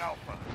Alpha.